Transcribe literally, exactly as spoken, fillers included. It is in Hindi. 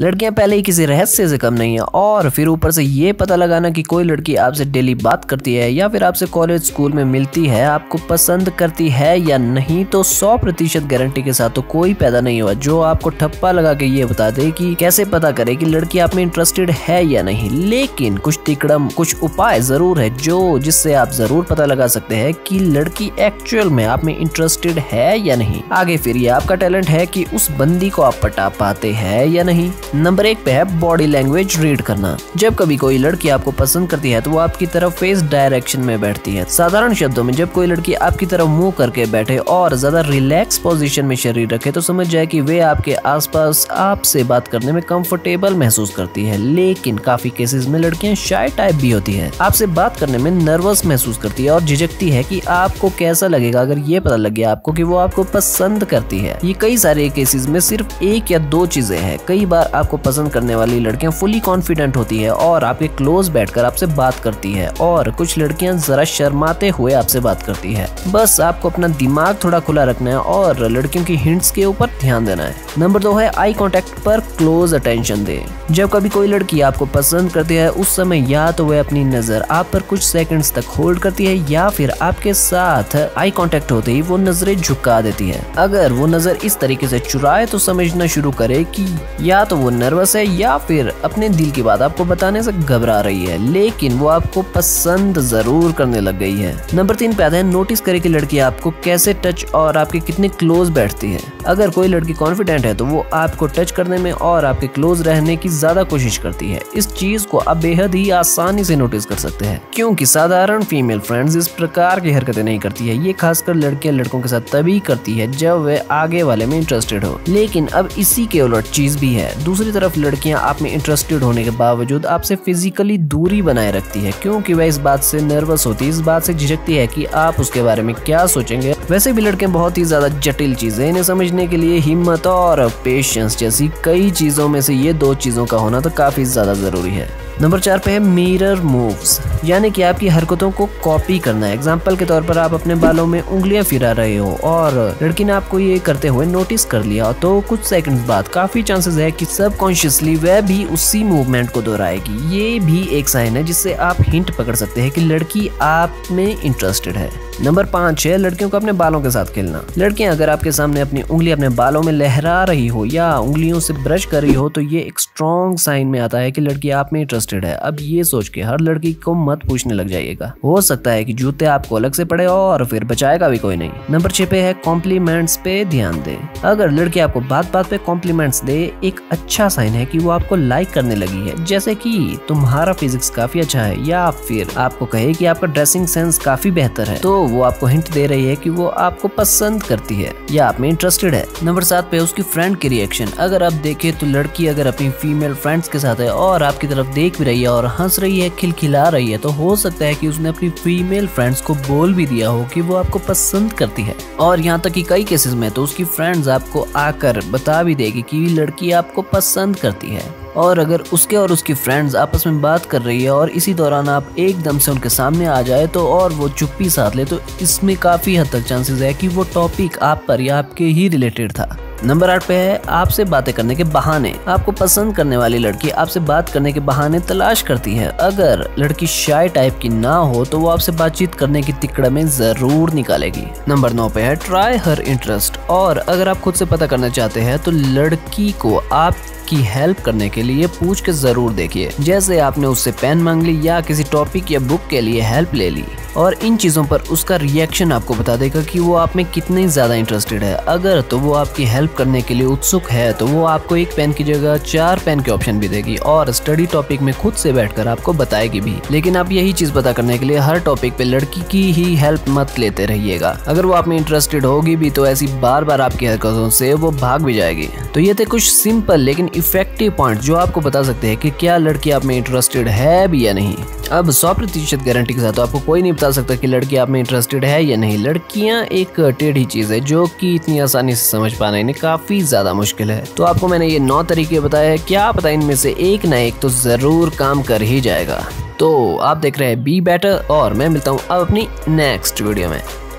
लड़कियां पहले ही किसी रहस्य से कम नहीं है, और फिर ऊपर से ये पता लगाना कि कोई लड़की आपसे डेली बात करती है या फिर आपसे कॉलेज स्कूल में मिलती है, आपको पसंद करती है या नहीं, तो सौ प्रतिशत गारंटी के साथ तो कोई पैदा नहीं हुआ जो आपको ठप्पा लगा के ये बता दे कि कैसे पता करे कि लड़की आप में इंटरेस्टेड है या नहीं। लेकिन कुछ तिकड़म, कुछ उपाय जरूर है जो जिससे आप जरूर पता लगा सकते हैं कि लड़की एक्चुअल में आप में इंटरेस्टेड है या नहीं। आगे फिर ये आपका टैलेंट है कि उस बंदी को आप पटा पाते हैं या नहीं। नंबर एक पे है बॉडी लैंग्वेज रीड करना। जब कभी कोई लड़की आपको पसंद करती है तो वो आपकी तरफ फेस डायरेक्शन में बैठती है। साधारण शब्दों में, जब कोई लड़की आपकी तरफ मुंह करके बैठे और ज्यादा रिलैक्स पोजीशन में शरीर रखे तो समझ जाए कि वे आपके आसपास आपसे बात करने में कंफर्टेबल महसूस करती है। लेकिन काफी केसेस में लड़कियां शाय टाइप भी होती है, आपसे बात करने में नर्वस महसूस करती है और झिझकती है कि आपको कैसा लगेगा अगर ये पता लग गया आपको कि वो आपको पसंद करती है। ये कई सारे केसेस में सिर्फ एक या दो चीजें हैं। कई बार आपको पसंद करने वाली लड़कियां फुली कॉन्फिडेंट होती है और आपके क्लोज बैठकर आपसे बात करती है, और कुछ लड़कियां जरा शर्माते हुए आपसे बात करती है। बस आपको अपना दिमाग थोड़ा खुला रखना है और लड़कियों की हिंट्स के ऊपर ध्यान देना है। नंबर दो है आई कॉन्टेक्ट पर क्लोज अटेंशन दे। जब कभी कोई लड़की आपको पसंद करती है उस समय या तो वह अपनी नजर आप पर कुछ सेकंड्स तक होल्ड करती है या फिर आपके साथ आई कांटेक्ट होते ही वो नजरें झुका देती है। अगर वो नजर इस तरीके से चुराए तो समझना शुरू करे कि या तो वो नर्वस है या फिर अपने दिल की बात आपको बताने से घबरा रही है, लेकिन वो आपको पसंद जरूर करने लग गई है। नंबर तीन पे आता है नोटिस करे कि लड़की आपको कैसे टच और आपके कितने क्लोज बैठती है। अगर कोई लड़की कॉन्फिडेंट है तो वो आपको टच करने में और आपके क्लोज रहने की ज्यादा कोशिश करती है। इस चीज को आप बेहद ही आसानी से नोटिस कर सकते हैं क्योंकि साधारण फीमेल फ्रेंड्स इस प्रकार की हरकतें नहीं करती है। ये खासकर लड़कियां लड़कों के साथ तभी करती है जब वे आगे वाले में इंटरेस्टेड हो। लेकिन अब इसी के उलट चीज भी है। दूसरी तरफ लड़कियां आप में इंटरेस्टेड होने के बावजूद आपसे फिजिकली दूरी बनाए रखती है क्योंकि वह इस बात से नर्वस होती है, इस बात से झिझकती है कि आप उसके बारे में क्या सोचेंगे। वैसे भी लड़कियां बहुत ही ज्यादा जटिल चीजें, इन्हें समझने के लिए हिम्मत और पेशेंस जैसी कई चीजों में से ये दो चीजों का होना तो काफी ज्यादा जरूरी है। नंबर चार पे है मिरर मूव्स, यानी कि आपकी हरकतों को कॉपी करना है। एग्जाम्पल के तौर पर आप अपने बालों में उंगलियां फिरा रहे हो और लड़की ने आपको ये करते हुए नोटिस कर लिया तो कुछ सेकंड्स बाद काफी चांसेस है कि सबकॉन्शियसली वह भी उसी मूवमेंट को दोहराएगी। ये भी एक साइन है जिससे आप हिंट पकड़ सकते हैं कि लड़की आप में इंटरेस्टेड है। नंबर पाँच है लड़कियों को अपने बालों के साथ खेलना। लड़कियां अगर आपके सामने अपनी उंगली अपने बालों में लहरा रही हो या उंगलियों से ब्रश कर रही हो तो ये एक स्ट्रॉन्ग साइन में आता है कि लड़की आप में इंटरेस्टेड है। अब ये सोच के हर लड़की को मत पूछने लग जाइएगा, हो सकता है कि जूते आपको अलग से पड़े और फिर बचाएगा भी कोई नहीं। नंबर छह पे है कॉम्प्लीमेंट्स पे ध्यान दे। अगर लड़की आपको बात बात पे कॉम्प्लीमेंट्स दे एक अच्छा साइन है कि वो आपको लाइक करने लगी है, जैसे कि तुम्हारा फिजिक्स काफी अच्छा है, या फिर आपको कहे कि आपका ड्रेसिंग सेंस काफी बेहतर है तो वो आपको हिंट दे रही है कि वो आपको पसंद करती है या आप में इंटरेस्टेड है। नंबर सात पे उसकी फ्रेंड की रिएक्शन। अगर आप देखें तो लड़की अगर अपनी फीमेल फ्रेंड्स के साथ है और आपकी तरफ देख भी रही है और हंस रही है, खिलखिला रही है, तो हो सकता है कि उसने अपनी फीमेल फ्रेंड्स को बोल भी दिया हो कि वो आपको पसंद करती है। और यहाँ तक कि कई केसेस में तो उसकी फ्रेंड्स आपको आकर बता भी देगी कि लड़की आपको पसंद करती है। और अगर उसके और उसकी फ्रेंड्स आपस में बात कर रही है और इसी दौरान आप एकदम से उनके सामने आ जाए तो और वो चुप्पी साध ले तो इसमें काफी हद तक चांसेस है कि वो टॉपिक आप पर या आपके ही रिलेटेड था। नंबर आठ पे है आपसे बातें करने के बहाने। आपको पसंद करने वाली लड़की आपसे बात करने के बहाने तलाश करती है। अगर लड़की शाय टाइप की ना हो तो वो आपसे बातचीत करने की तिकड़में में जरूर निकालेगी। नंबर नौ पे है ट्राई हर इंटरेस्ट। और अगर आप खुद से पता करना चाहते हैं तो लड़की को आप की हेल्प करने के लिए पूछ के जरूर देखिए, जैसे आपने उससे पेन मांग ली या किसी टॉपिक या बुक के लिए हेल्प ले ली, और इन चीजों पर उसका रिएक्शन आपको बता देगा कि वो आप में कितने ज्यादा इंटरेस्टेड है। अगर तो वो आपकी हेल्प करने के लिए उत्सुक है तो वो आपको एक पेन की जगह चार पेन के ऑप्शन भी देगी और स्टडी टॉपिक में खुद से बैठकर आपको बताएगी भी। लेकिन आप यही चीज पता करने के लिए हर टॉपिक पे लड़की की ही हेल्प मत लेते रहिएगा। अगर वो आप में इंटरेस्टेड होगी भी तो ऐसी बार बार आपकी हरकतों से वो भाग भी जाएगी। तो ये थे कुछ सिंपल लेकिन इफेक्टिव पॉइंट जो आपको बता सकते हैं कि क्या लड़की आप में इंटरेस्टेड है भी या नहीं। अब सौ प्रतिशत गारंटी के साथ आपको कोई नहीं बता सकता कि लड़की आप में इंटरेस्टेड है या नहीं। लड़कियां एक टेढ़ी चीज है जो कि इतनी आसानी से समझ पाना इन्हें काफी ज्यादा मुश्किल है। तो आपको मैंने ये नौ तरीके बताए, क्या पता इनमें से एक ना एक तो जरूर काम कर ही जाएगा। तो आप देख रहे हैं बी बेटर और मैं मिलता हूँ अब अपनी नेक्स्ट वीडियो में।